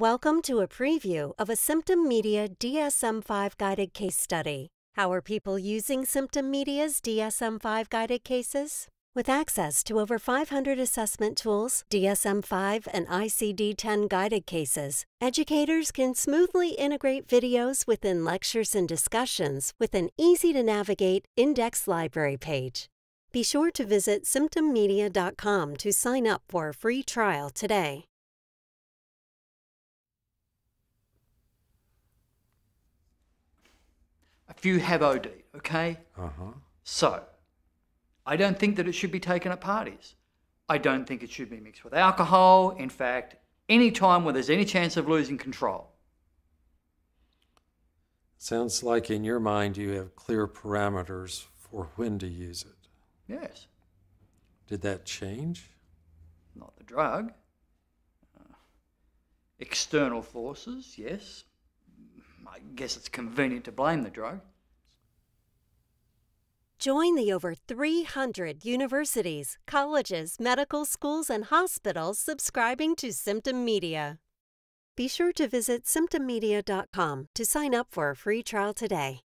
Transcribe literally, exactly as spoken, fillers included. Welcome to a preview of a Symptom Media D S M five guided case study. How are people using Symptom Media's D S M five guided cases? With access to over five hundred assessment tools, D S M five and I C D ten guided cases, educators can smoothly integrate videos within lectures and discussions with an easy-to-navigate index library page. Be sure to visit symptom media dot com to sign up for a free trial today. If you have O D, okay? Uh-huh. So, I don't think that it should be taken at parties. I don't think it should be mixed with alcohol. In fact, any time where there's any chance of losing control. Sounds like in your mind you have clear parameters for when to use it. Yes. Did that change? Not the drug. Uh, external forces, yes. I guess it's convenient to blame the drug. Join the over three hundred universities, colleges, medical schools, and hospitals subscribing to Symptom Media. Be sure to visit symptom media dot com to sign up for a free trial today.